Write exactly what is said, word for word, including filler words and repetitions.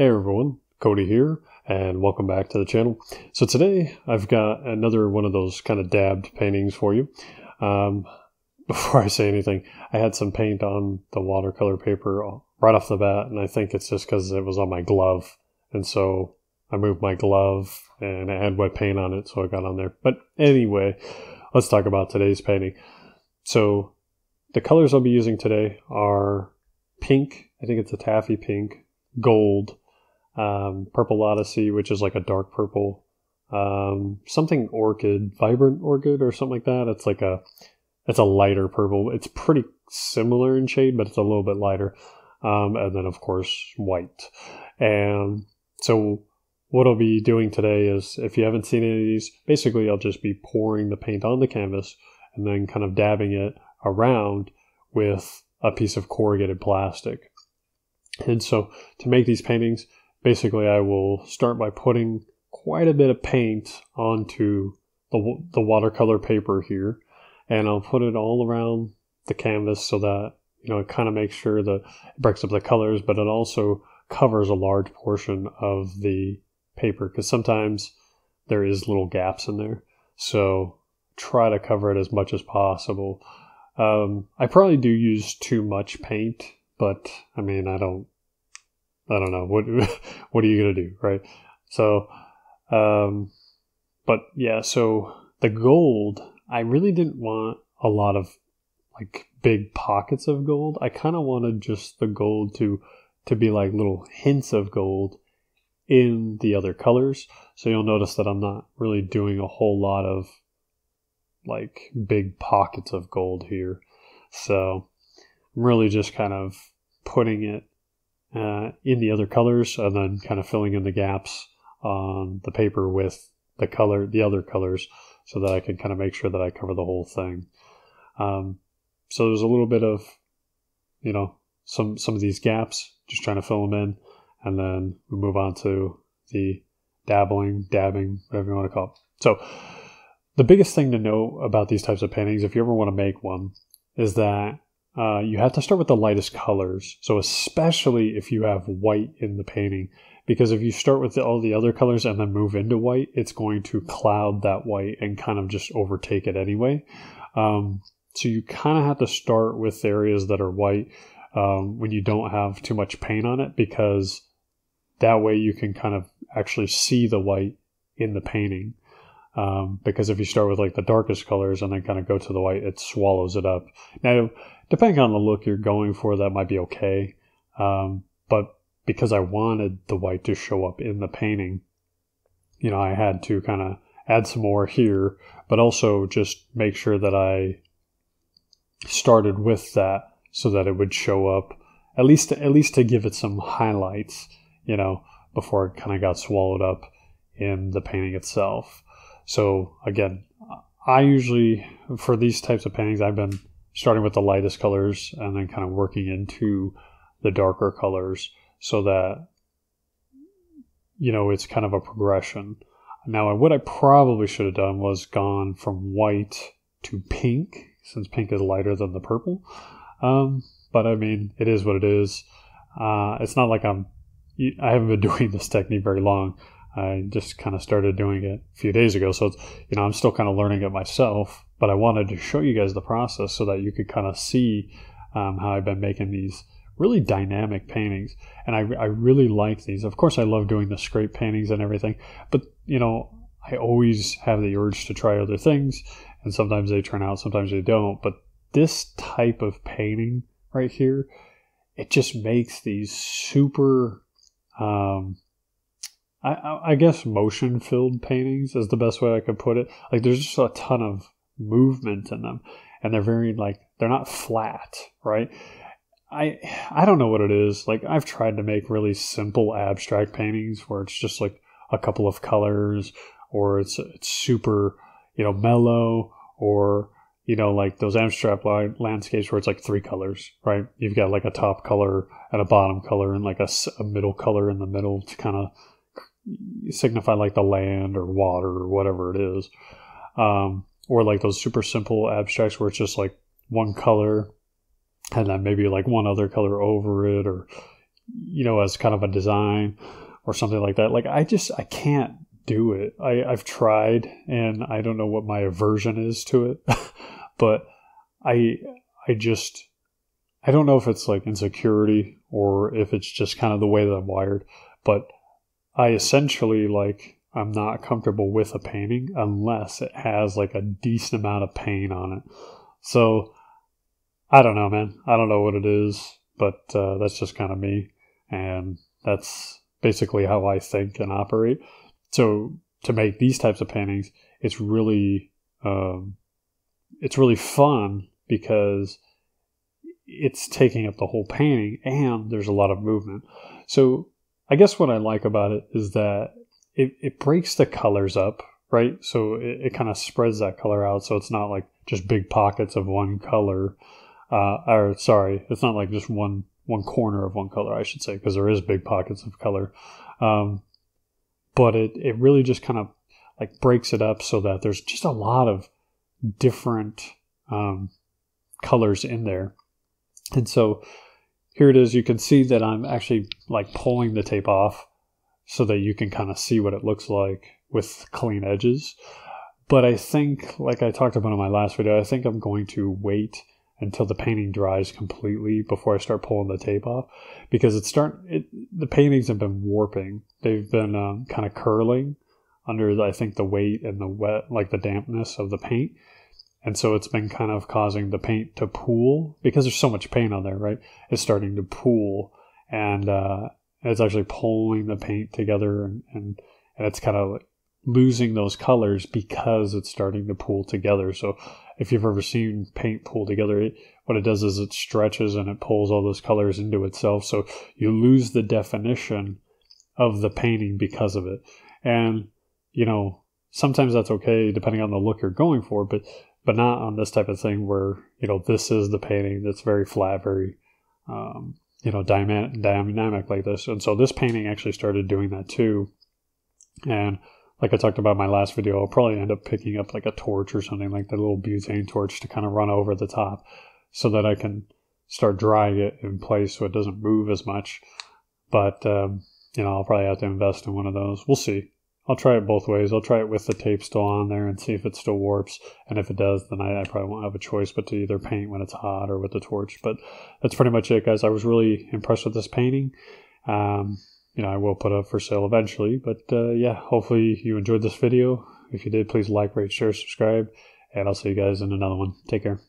Hey everyone, Cody here, and welcome back to the channel. So today I've got another one of those kind of dabbed paintings for you. Um, before I say anything, I had some paint on the watercolor paper right off the bat, and I think it's just because it was on my glove, and so I moved my glove and I had wet paint on it, so it got on there. But anyway, let's talk about today's painting. So the colors I'll be using today are pink, I think it's a taffy pink, gold, Um, Purple Odyssey, which is like a dark purple, um, something orchid, vibrant orchid or something like that. It's like a, it's a lighter purple. It's pretty similar in shade, but it's a little bit lighter. Um, and then of course white. And so what I'll be doing today is, if you haven't seen any of these, basically I'll just be pouring the paint on the canvas and then kind of dabbing it around with a piece of corrugated plastic. And so to make these paintings, basically, I will start by putting quite a bit of paint onto the, the watercolor paper here, and I'll put it all around the canvas so that, you know, it kind of makes sure that it breaks up the colors, but it also covers a large portion of the paper because sometimes there is little gaps in there. So try to cover it as much as possible. Um, I probably do use too much paint, but I mean, I don't. I don't know, what what are you going to do, right? So, um, but yeah, so the gold, I really didn't want a lot of like big pockets of gold. I kind of wanted just the gold to, to be like little hints of gold in the other colors. So you'll notice that I'm not really doing a whole lot of like big pockets of gold here. So I'm really just kind of putting it Uh, in the other colors, and then kind of filling in the gaps on the paper with the color, the other colors, so that I can kind of make sure that I cover the whole thing. Um, so there's a little bit of, you know, some some of these gaps, just trying to fill them in, and then we move on to the dabbling, dabbing, whatever you want to call it. So the biggest thing to know about these types of paintings, if you ever want to make one, is that Uh, you have to start with the lightest colors. So especially if you have white in the painting, because if you start with the, all the other colors and then move into white, it's going to cloud that white and kind of just overtake it anyway. Um, so you kind of have to start with areas that are white um, when you don't have too much paint on it, because that way you can kind of actually see the white in the painting. Um, because if you start with like the darkest colors and then kind of go to the white, it swallows it up. Now, depending on the look you're going for, that might be okay. Um, but because I wanted the white to show up in the painting, you know, I had to kind of add some more here, but also just make sure that I started with that so that it would show up at least, at least to give it some highlights, you know, before it kind of got swallowed up in the painting itself. So again, I usually, for these types of paintings, I've been starting with the lightest colors and then kind of working into the darker colors so that, you know, it's kind of a progression. Now, what I probably should have done was gone from white to pink, since pink is lighter than the purple. Um, but I mean, it is what it is. Uh, it's not like I'm, I haven't been doing this technique very long. I just kind of started doing it a few days ago. So, it's, you know, I'm still kind of learning it myself, but I wanted to show you guys the process so that you could kind of see um, how I've been making these really dynamic paintings. And I, I really like these. Of course, I love doing the scrape paintings and everything, but, you know, I always have the urge to try other things, and sometimes they turn out, sometimes they don't. But this type of painting right here, it just makes these super... Um, I, I guess motion-filled paintings is the best way I could put it. Like, there's just a ton of movement in them, and they're very, like, they're not flat, right? I I don't know what it is. Like, I've tried to make really simple abstract paintings where it's just, like, a couple of colors, or it's, it's super, you know, mellow, or, you know, like those abstract landscapes where it's, like, three colors, right? You've got, like, a top color and a bottom color and, like, a, a middle color in the middle to kind of signify like the land or water or whatever it is, um, or like those super simple abstracts where it's just like one color and then maybe like one other color over it, or you know, as kind of a design or something like that. Like, I just, I can't do it. I, I've tried, and I don't know what my aversion is to it, but I, I just, I don't know if it's like insecurity or if it's just kind of the way that I'm wired, but I essentially, like, I'm not comfortable with a painting unless it has like a decent amount of paint on it. So I don't know, man. I don't know what it is, but uh, that's just kind of me. And that's basically how I think and operate. So to make these types of paintings, it's really, um, it's really fun because it's taking up the whole painting and there's a lot of movement. So I guess what I like about it is that it, it breaks the colors up, right? So it, it kind of spreads that color out. So it's not like just big pockets of one color, uh, or sorry, it's not like just one, one corner of one color, I should say, because there is big pockets of color. Um, but it, it really just kind of like breaks it up so that there's just a lot of different um, colors in there. And so here it is. You can see that I'm actually like pulling the tape off so that you can kind of see what it looks like with clean edges. But I think, like I talked about in my last video, I think I'm going to wait until the painting dries completely before I start pulling the tape off, because it's starting, it, the paintings have been warping. They've been um, kind of curling under, I think, the weight and the wet, like the dampness of the paint. And so it's been kind of causing the paint to pool because there's so much paint on there, right? It's starting to pool, and uh, it's actually pulling the paint together, and, and, and it's kind of losing those colors because it's starting to pool together. So if you've ever seen paint pool together, it, what it does is it stretches and it pulls all those colors into itself. So you lose the definition of the painting because of it. And, you know, sometimes that's okay depending on the look you're going for, but but not on this type of thing where, you know, this is the painting that's very flat, very, um, you know, dynamic, dynamic like this. And so this painting actually started doing that too. And like I talked about in my last video, I'll probably end up picking up like a torch or something, like the little butane torch, to kind of run over the top so that I can start drying it in place so it doesn't move as much. But, um, you know, I'll probably have to invest in one of those. We'll see. I'll try it both ways. I'll try it with the tape still on there and see if it still warps. And if it does, then I, I probably won't have a choice but to either paint when it's hot or with the torch. But that's pretty much it, guys. I was really impressed with this painting. Um, you know, I will put it up for sale eventually. But uh, yeah, hopefully you enjoyed this video. If you did, please like, rate, share, subscribe. And I'll see you guys in another one. Take care.